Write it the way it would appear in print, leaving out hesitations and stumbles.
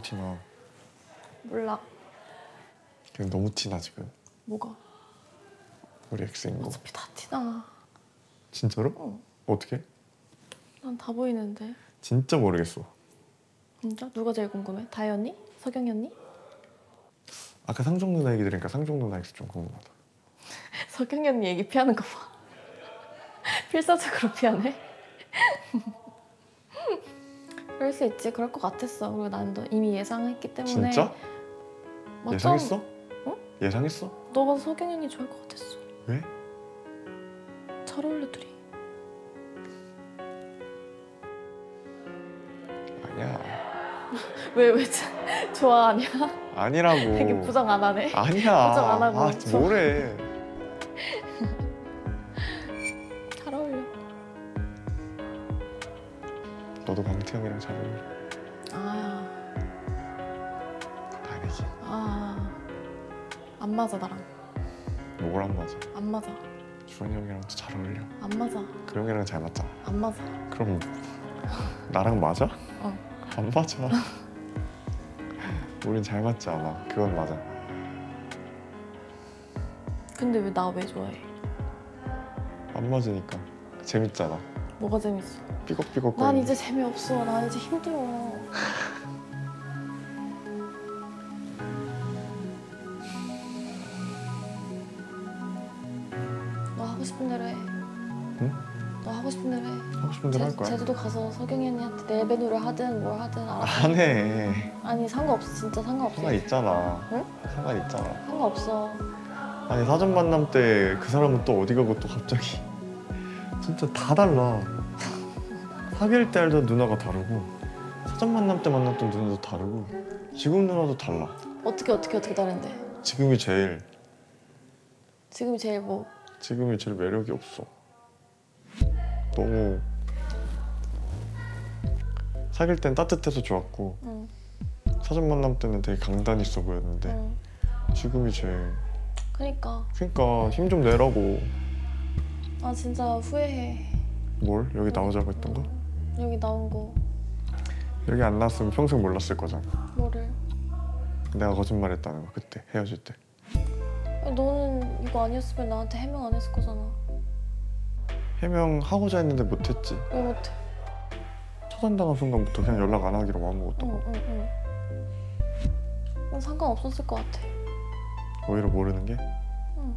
너무 티나. 몰라. 그냥 너무 티나 지금. 뭐가? 우리 엑스인 거. 어차피 다 티나. 진짜로? 어. 어떻게? 난 다 보이는데. 진짜 모르겠어. 진짜? 누가 제일 궁금해? 다혜 언니? 서경이 언니? 아까 상종 누나 얘기 들으니까 상종 누나 엑스 좀 궁금하다. 서경이 언니 얘기 피하는 거 봐. 필사적으로 피하네. 그럴 수 있지. 그럴 것 같았어. 그리고 난 이미 예상했기 때문에. 진짜? 맞아. 예상했어? 응? 예상했어? 너가 서경이 언니 좋아할 것 같았어. 왜? 잘 어울려 둘이. 아니야. 왜 좋아하냐? 아니라고. 되게 부정 안 하네. 아니야. 부정 안 하고. 아 뭐래. 잘 어울려. 너도 광태형이랑 잘 어울려. 아. 아니지. 아. 안 맞아 나랑. 뭘 안 맞아? 안 맞아. 주원이 형이랑도 잘 어울려. 안 맞아. 그런 형이랑 잘 맞잖아. 안 맞아. 그럼 나랑 맞아? 어. 안 맞아. 우린 잘 맞지 않아. 그건 맞아. 근데 왜 나 왜 좋아해? 안 맞으니까. 재밌잖아. 뭐가 재밌어? 삐걱삐걱 거리는. 난 이제 재미없어. 난 이제 힘들어. 너 하고 싶은 대로 해. 응? 너 하고 싶은 대로 해. 하고 싶은 대로 할 거야. 제주도 가서 서경이 언니한테 내배노를 하든 뭘 하든 알아서. 안 해. 아니 상관없어. 진짜 상관없어. 상관있잖아. 응? 상관있잖아. 상관없어. 아니 사전 만남 때 그 사람은 또 어디 가고 또 갑자기 진짜 다 달라. 사귈 때 알던 누나가 다르고 사전 만남 때 만났던 누나도 다르고 지금 누나도 달라. 어떻게 다른데? 지금이 제일 뭐? 지금이 제일 매력이 없어. 너무 사귈 땐 따뜻해서 좋았고 사전 만남 때는 되게 강단 있어 보였는데 지금이 제일. 그니까 힘 좀 내라고. 나 진짜 후회해. 뭘? 여기 나오자고 했던 거? 여기 나온 거. 여기 안 나왔으면 평생 몰랐을 거잖아. 뭐를? 내가 거짓말했다는 거 그때 헤어질 때. 너는 이거 아니었으면 나한테 해명 안 했을 거잖아. 해명하고자 했는데 못했지. 왜 못해? 처단당한 순간부터 그냥 연락 안 하기로 마음먹었던 거. 난 상관없었을 것 같아. 오히려 모르는 게? 응.